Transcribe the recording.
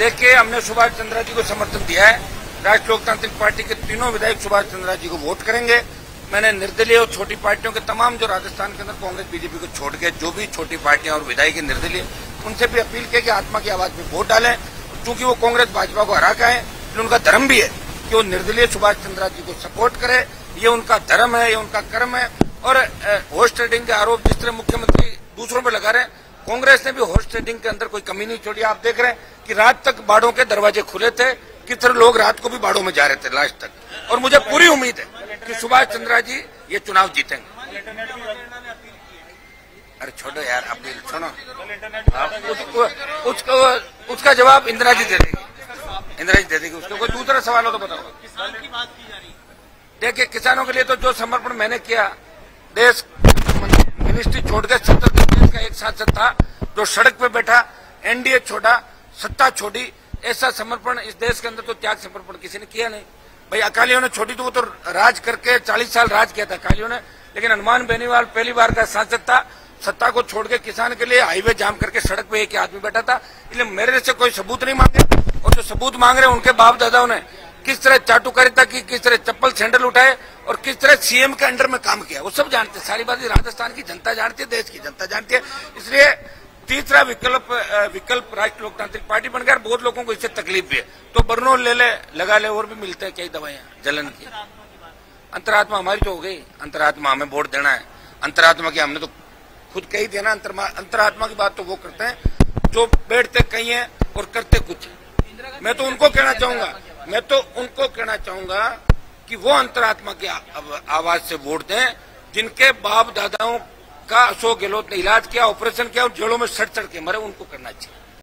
देख के हमने सुभाष चंद्रा जी को समर्थन दिया है। राष्ट्रीय लोकतांत्रिक पार्टी के तीनों विधायक सुभाष चंद्रा जी को वोट करेंगे। मैंने निर्दलीय और छोटी पार्टियों के तमाम जो राजस्थान के अंदर कांग्रेस बीजेपी को छोड़ के जो भी छोटी पार्टियां और विधायक निर्दलीय उनसे भी अपील की कि आत्मा की आवाज में वोट डालें। चूंकि वो कांग्रेस भाजपा को हरा के है, उनका धर्म भी है कि वो निर्दलीय सुभाष चंद्रा जी को सपोर्ट करे। ये उनका धर्म है, ये उनका कर्म है। और हॉर्स ट्रेडिंग के आरोप जिस तरह मुख्यमंत्री दूसरों पर लगा रहे हैं, कांग्रेस ने भी हॉर्स ट्रेडिंग के अंदर कोई कमी नहीं छोड़ी। आप देख रहे हैं कि रात तक बाड़ों के दरवाजे खुले थे, कितने लोग रात को भी बाड़ों में जा रहे थे लास्ट तक। और मुझे पूरी उम्मीद है कि सुभाष चंद्रा जी ये चुनाव जीतेंगे। अरे छोड़ो यार, अपील छोड़ो, उसका जवाब इंदिरा जी दे देगी, उसको कोई दूसरा सवाल हो तो बताओ। किसान की बात की जा रही है, देखिए किसानों के लिए तो जो समर्पण मैंने किया, देश मिनिस्ट्री छोड़ के 70 का एक सांसद था जो सड़क पे बैठा, एनडीए छोड़ा, सत्ता छोड़ी, ऐसा समर्पण इस देश के अंदर तो त्याग समर्पण किसी ने किया नहीं। भाई अकालियों ने छोड़ी तो वो तो राज करके 40 साल राज किया था अकालियों ने, लेकिन हनुमान बेनीवाल पहली बार का सांसद था, सत्ता को छोड़ के किसान के लिए हाईवे जाम करके सड़क पे एक आदमी बैठा था। इसलिए मेरे से कोई सबूत नहीं मांगे, और जो सबूत मांग रहे हैं उनके बाप दादाओं ने किस तरह चाटुकारिता की, किस तरह चप्पल सैंडल उठाए और किस तरह सीएम के अंडर में काम किया, वो सब जानते हैं। सारी बात राजस्थान की जनता जानती है, देश की जनता जानती है। इसलिए तीसरा विकल्प राष्ट्रीय लोकतांत्रिक पार्टी बन गया। बहुत लोगों को इससे तकलीफ भी है, तो बर्नोल ले ले, लगा ले, और भी मिलते हैं कई दवाइयां जलन की। अंतरात्मा हमारी तो हो गई, अंतरात्मा हमें वोट देना है। अंतरात्मा की हमने तो खुद कही दिया ना, अंतरात्मा की बात तो वो करते हैं जो बैठते कहीं है और करते कुछ है। मैं तो उनको कहना चाहूंगा कि वो अंतरात्मा की आवाज से वोट दें जिनके बाप दादाओं का अशोक गहलोत ने इलाज किया, ऑपरेशन किया और जेलों में सड़ सड़ के मरे, उनको करना चाहिए।